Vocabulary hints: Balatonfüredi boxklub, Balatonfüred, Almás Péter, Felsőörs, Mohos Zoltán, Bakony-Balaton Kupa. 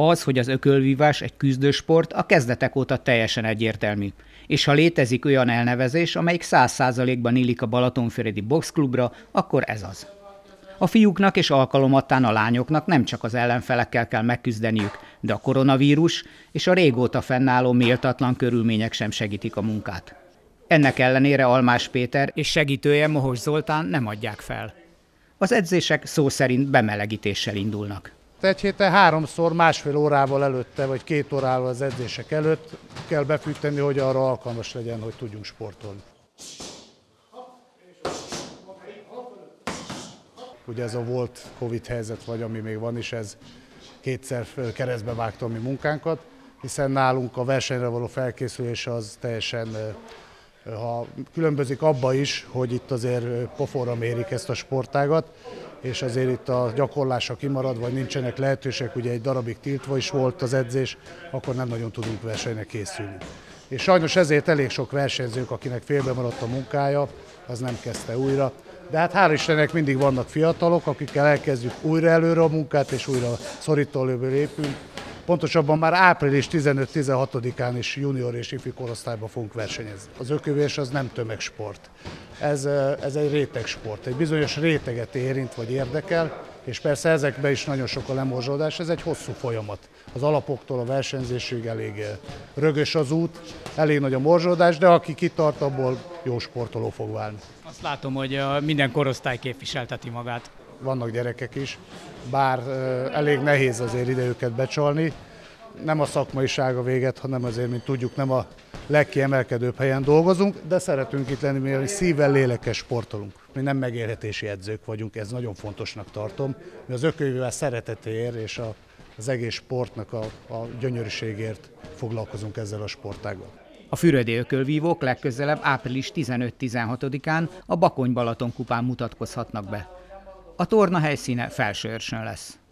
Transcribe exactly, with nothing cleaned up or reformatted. Az, hogy az ökölvívás egy küzdősport, a kezdetek óta teljesen egyértelmű. És ha létezik olyan elnevezés, amelyik száz százalékban illik a Balatonfüredi boxklubra, akkor ez az. A fiúknak és alkalomattán a lányoknak nem csak az ellenfelekkel kell megküzdeniük, de a koronavírus és a régóta fennálló méltatlan körülmények sem segítik a munkát. Ennek ellenére Almás Péter és segítője Mohos Zoltán nem adják fel. Az edzések szó szerint bemelegítéssel indulnak. Egy héten háromszor, másfél órával előtte, vagy két órával az edzések előtt kell befűteni, hogy arra alkalmas legyen, hogy tudjunk sportolni. Ugye ez a volt Covid helyzet, vagy ami még van is, ez kétszer keresztbe vágta a mi munkánkat, hiszen nálunk a versenyre való felkészülés az teljesen ha különbözik abba is, hogy itt azért pofonra mérik ezt a sportágat, és azért itt a gyakorlása kimarad, vagy nincsenek lehetőségek, ugye egy darabig tiltva is volt az edzés, akkor nem nagyon tudunk versenyre készülni. És sajnos ezért elég sok versenyzők, akinek félbe maradt a munkája, az nem kezdte újra. De hát hál' Istennek mindig vannak fiatalok, akikkel elkezdjük újra előre a munkát, és újra szorítólőből épülünk. Pontosabban már április tizenöt-tizenhatodikán is junior és ifi korosztályban fogunk versenyezni. Az ökövés az nem tömegsport. Ez, ez egy rétegsport, egy bizonyos réteget érint vagy érdekel, és persze ezekben is nagyon sok a lemorzsolódás, ez egy hosszú folyamat. Az alapoktól a versenyzésig elég rögös az út, elég nagy a morzsolódás, de aki kitart, abból jó sportoló fog válni. Azt látom, hogy minden korosztály képviselteti magát. Vannak gyerekek is, bár elég nehéz azért ide őket becsalni. Nem a szakmaisága véget, hanem azért, mint tudjuk, nem a legkiemelkedőbb helyen dolgozunk, de szeretünk itt lenni, mert szívvel, lélekkel sportolunk. Mi nem megélhetési edzők vagyunk, ez nagyon fontosnak tartom. Mi az ökölvívás szeretetéért és az egész sportnak a, a gyönyörűségért foglalkozunk ezzel a sportággal. A füredi ökölvívók legközelebb április tizenöt-tizenhatodikán a Bakony Balaton-kupán mutatkozhatnak be. A torna helyszíne Felsőörsön lesz.